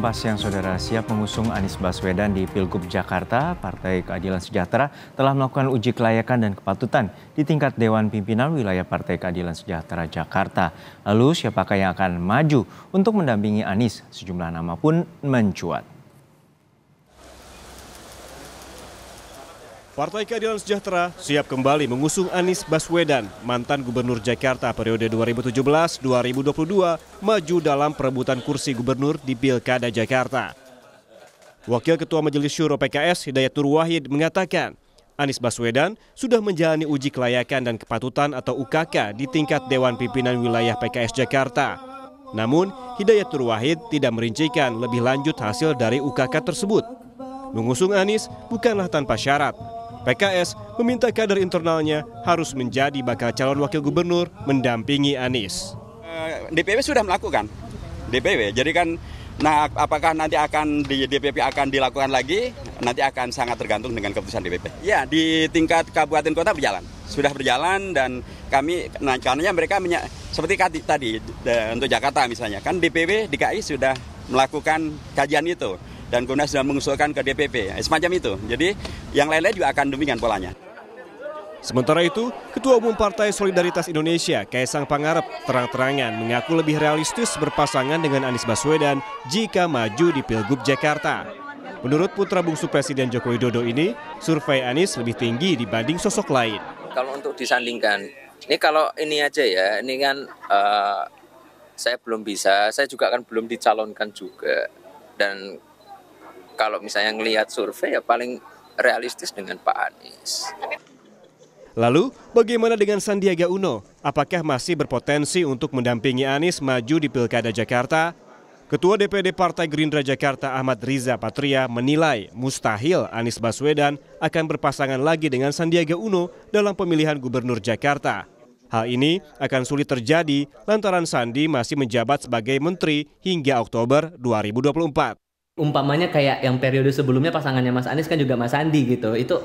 Pas yang saudara siap mengusung Anies Baswedan di Pilgub Jakarta, Partai Keadilan Sejahtera telah melakukan uji kelayakan dan kepatutan di tingkat Dewan Pimpinan Wilayah Partai Keadilan Sejahtera Jakarta. Lalu siapakah yang akan maju untuk mendampingi Anies? Sejumlah nama pun mencuat. Partai Keadilan Sejahtera siap kembali mengusung Anies Baswedan, mantan Gubernur Jakarta periode 2017-2022, maju dalam perebutan kursi gubernur di Pilkada Jakarta. Wakil Ketua Majelis Syuro PKS Hidayat Nur Wahid mengatakan, Anies Baswedan sudah menjalani uji kelayakan dan kepatutan atau UKK di tingkat Dewan Pimpinan Wilayah PKS Jakarta. Namun, Hidayat Nur Wahid tidak merincikan lebih lanjut hasil dari UKK tersebut. Mengusung Anies bukanlah tanpa syarat. PKS meminta kader internalnya harus menjadi bakal calon wakil gubernur mendampingi Anies. DPP sudah melakukan, jadi kan, nah apakah nanti akan di DPP akan dilakukan lagi, nanti akan sangat tergantung dengan keputusan DPP. Ya, di tingkat kabupaten kota berjalan, sudah berjalan, dan kami, nah caranya mereka seperti tadi untuk Jakarta misalnya, kan DPP DKI sudah melakukan kajian itu. Dan Komnas sudah mengusulkan ke DPP, semacam itu. Jadi yang lain-lain juga akan demikian polanya. Sementara itu, Ketua Umum Partai Solidaritas Indonesia, Kaesang Pangarep, terang-terangan mengaku lebih realistis berpasangan dengan Anies Baswedan jika maju di Pilgub Jakarta. Menurut putra bungsu Presiden Joko Widodo ini, survei Anies lebih tinggi dibanding sosok lain. Kalau untuk disandingkan, ini kalau ini aja ya, ini kan saya belum bisa, saya juga kan belum dicalonkan juga. Dan kalau misalnya ngelihat survei ya paling realistis dengan Pak Anies. Lalu bagaimana dengan Sandiaga Uno? Apakah masih berpotensi untuk mendampingi Anies maju di Pilkada Jakarta? Ketua DPD Partai Gerindra Jakarta Ahmad Riza Patria menilai mustahil Anies Baswedan akan berpasangan lagi dengan Sandiaga Uno dalam pemilihan Gubernur Jakarta. Hal ini akan sulit terjadi lantaran Sandi masih menjabat sebagai menteri hingga Oktober 2024. Umpamanya kayak yang periode sebelumnya pasangannya Mas Anies kan juga Mas Sandi gitu, itu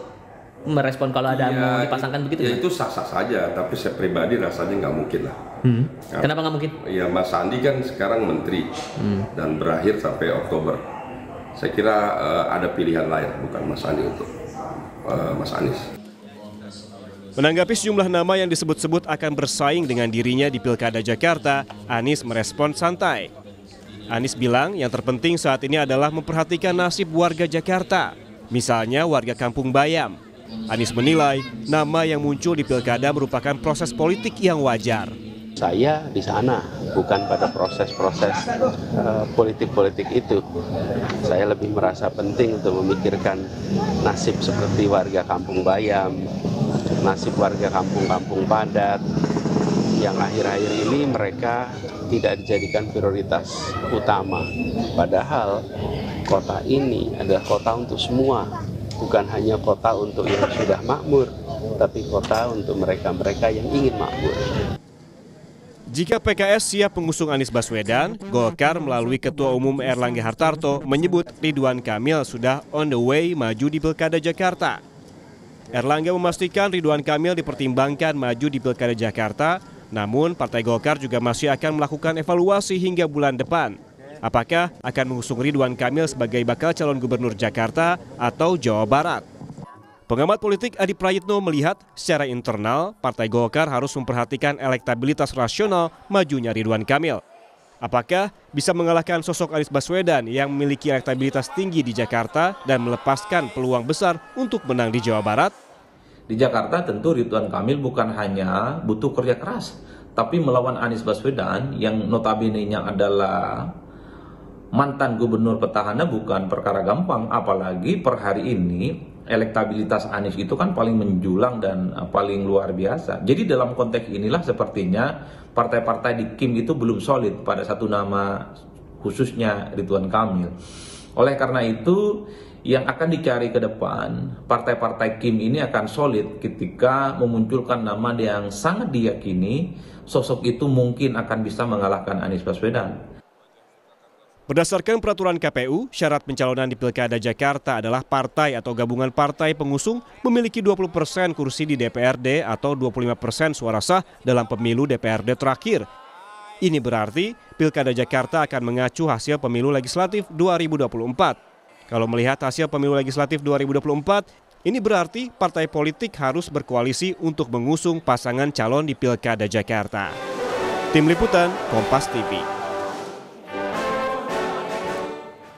merespon kalau ada ya, mau dipasangkan begitu? Ya kan? Itu sah-sah saja, tapi saya pribadi rasanya nggak mungkin lah. Kenapa nggak mungkin? Ya Mas Sandi kan sekarang menteri dan berakhir sampai Oktober. Saya kira ada pilihan lain, bukan Mas Sandi untuk Mas Anies. Menanggapi sejumlah nama yang disebut-sebut akan bersaing dengan dirinya di Pilkada Jakarta, Anies merespon santai. Anies bilang yang terpenting saat ini adalah memperhatikan nasib warga Jakarta, misalnya warga Kampung Bayam. Anies menilai nama yang muncul di Pilkada merupakan proses politik yang wajar. Saya di sana bukan pada proses-proses politik-politik itu. Saya lebih merasa penting untuk memikirkan nasib seperti warga Kampung Bayam, nasib warga kampung-kampung padat, yang akhir-akhir ini mereka tidak dijadikan prioritas utama. Padahal kota ini adalah kota untuk semua, bukan hanya kota untuk yang sudah makmur, tapi kota untuk mereka-mereka yang ingin makmur. Jika PKS siap mengusung Anies Baswedan, Golkar melalui Ketua Umum Erlangga Hartarto menyebut Ridwan Kamil sudah on the way maju di Pilkada Jakarta. Erlangga memastikan Ridwan Kamil dipertimbangkan maju di Pilkada Jakarta. Namun, Partai Golkar juga masih akan melakukan evaluasi hingga bulan depan. Apakah akan mengusung Ridwan Kamil sebagai bakal calon gubernur Jakarta atau Jawa Barat? Pengamat politik Adi Prayitno melihat secara internal Partai Golkar harus memperhatikan elektabilitas rasional majunya Ridwan Kamil. Apakah bisa mengalahkan sosok Anies Baswedan yang memiliki elektabilitas tinggi di Jakarta dan melepaskan peluang besar untuk menang di Jawa Barat? Di Jakarta tentu Ridwan Kamil bukan hanya butuh kerja keras, tapi melawan Anies Baswedan yang notabene-nya adalah mantan gubernur petahana bukan perkara gampang, apalagi per hari ini elektabilitas Anies itu kan paling menjulang dan paling luar biasa. Jadi dalam konteks inilah sepertinya partai-partai di KIM itu belum solid pada satu nama khususnya Ridwan Kamil. Oleh karena itu, yang akan dicari ke depan, partai-partai KIM ini akan solid ketika memunculkan nama yang sangat diyakini, sosok itu mungkin akan bisa mengalahkan Anies Baswedan. Berdasarkan peraturan KPU, syarat pencalonan di Pilkada Jakarta adalah partai atau gabungan partai pengusung memiliki 20% kursi di DPRD atau 25% suara sah dalam pemilu DPRD terakhir. Ini berarti Pilkada Jakarta akan mengacu hasil pemilu legislatif 2024. Kalau melihat hasil pemilu legislatif 2024, ini berarti partai politik harus berkoalisi untuk mengusung pasangan calon di Pilkada Jakarta. Tim Liputan, Kompas TV.